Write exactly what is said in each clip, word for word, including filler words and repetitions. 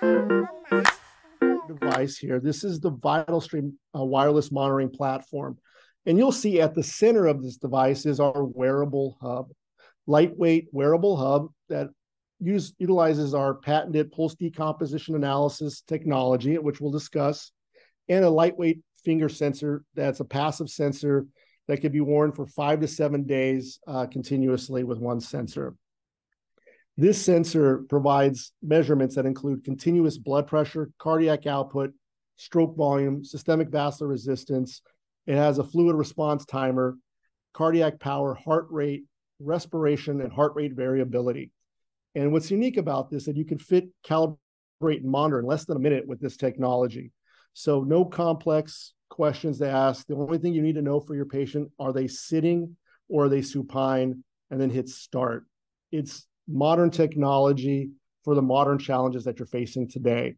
device here. This is the VitalStream uh, wireless monitoring platform. And you'll see at the center of this device is our wearable hub, lightweight wearable hub that use, utilizes our patented pulse decomposition analysis technology, which we'll discuss, and a lightweight finger sensor that's a passive sensor that can be worn for five to seven days uh, continuously with one sensor. This sensor provides measurements that include continuous blood pressure, cardiac output, stroke volume, systemic vascular resistance. It has a fluid response timer, cardiac power, heart rate, respiration, and heart rate variability. And what's unique about this is that you can fit, calibrate, and monitor in less than a minute with this technology. So no complex questions to ask. The only thing you need to know for your patient, are they sitting or are they supine? And then hit start. It's modern technology for the modern challenges that you're facing today.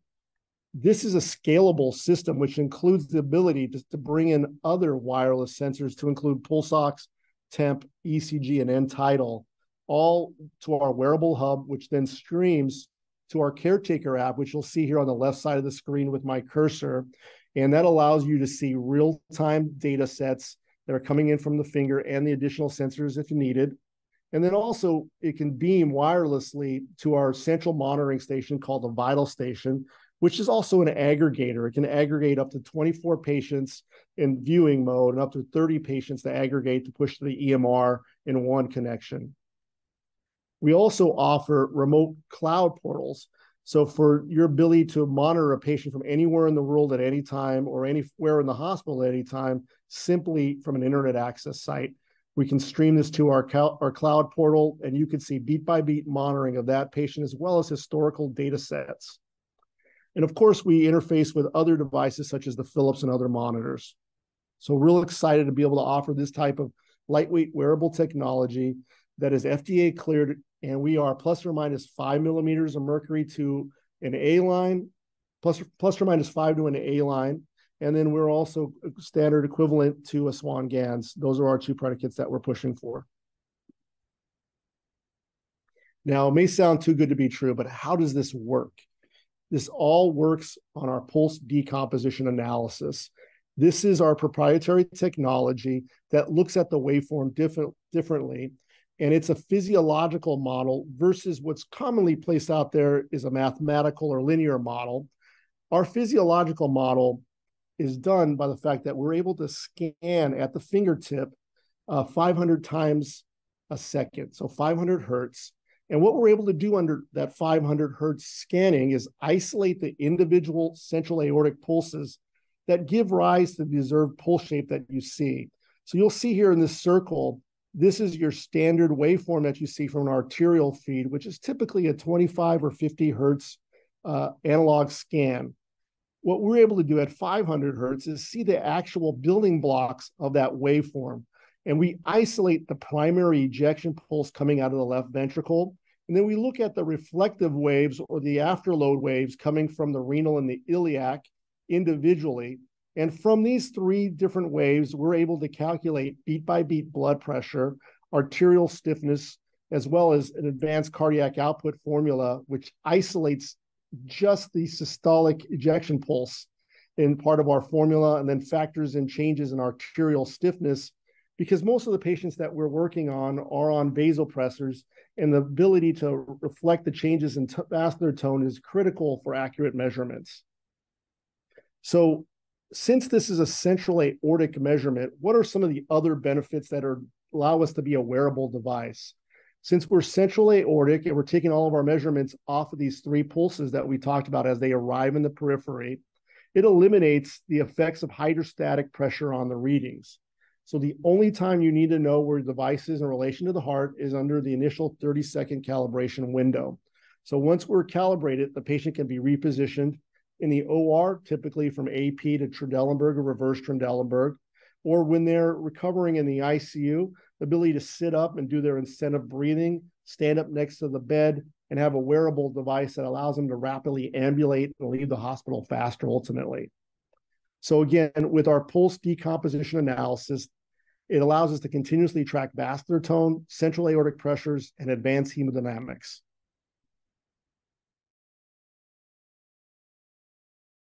This is a scalable system, which includes the ability to, to bring in other wireless sensors to include Pulse Ox, Temp, E C G, and N-Tidal, all to our wearable hub, which then streams to our caretaker app, which you'll see here on the left side of the screen with my cursor. And that allows you to see real-time data sets that are coming in from the finger and the additional sensors if needed. And then also it can beam wirelessly to our central monitoring station called the Vital Station, which is also an aggregator. It can aggregate up to twenty-four patients in viewing mode and up to thirty patients to aggregate to push to the E M R in one connection. We also offer remote cloud portals. So for your ability to monitor a patient from anywhere in the world at any time or anywhere in the hospital at any time, simply from an internet access site, we can stream this to our, our cloud portal, and you can see beat-by-beat monitoring of that patient as well as historical data sets. And of course, we interface with other devices such as the Philips and other monitors. So real excited to be able to offer this type of lightweight wearable technology that is F D A cleared, and we are plus or minus five millimeters of mercury to an A-line, plus, plus or minus five to an A-line, and then we're also standard equivalent to a Swan-Ganz. Those are our two predicates that we're pushing for. Now, it may sound too good to be true, but how does this work? This all works on our pulse decomposition analysis. This is our proprietary technology that looks at the waveform diff differently, and it's a physiological model versus what's commonly placed out there is a mathematical or linear model. Our physiological model is done by the fact that we're able to scan at the fingertip uh, five hundred times a second, so five hundred hertz. And what we're able to do under that five hundred hertz scanning is isolate the individual central aortic pulses that give rise to the observed pulse shape that you see. So you'll see here in this circle, this is your standard waveform that you see from an arterial feed, which is typically a twenty-five or fifty hertz uh, analog scan. What we're able to do at five hundred hertz is see the actual building blocks of that waveform. And we isolate the primary ejection pulse coming out of the left ventricle. And then we look at the reflective waves or the afterload waves coming from the renal and the iliac individually. And from these three different waves, we're able to calculate beat-by-beat blood pressure, arterial stiffness, as well as an advanced cardiac output formula, which isolates just the systolic ejection pulse in part of our formula and then factors in changes in arterial stiffness, because most of the patients that we're working on are on vasopressors, and the ability to reflect the changes in vascular tone is critical for accurate measurements. So since this is a central aortic measurement, what are some of the other benefits that are, allow us to be a wearable device? Since we're central aortic and we're taking all of our measurements off of these three pulses that we talked about as they arrive in the periphery, it eliminates the effects of hydrostatic pressure on the readings. So the only time you need to know where the device is in relation to the heart is under the initial thirty second calibration window. So once we're calibrated, the patient can be repositioned in the O R, typically from A P to Trendelenburg or reverse Trendelenburg, or when they're recovering in the I C U, the ability to sit up and do their incentive breathing, stand up next to the bed, and have a wearable device that allows them to rapidly ambulate and leave the hospital faster ultimately. So again, with our pulse decomposition analysis, it allows us to continuously track vascular tone, central aortic pressures, and advanced hemodynamics.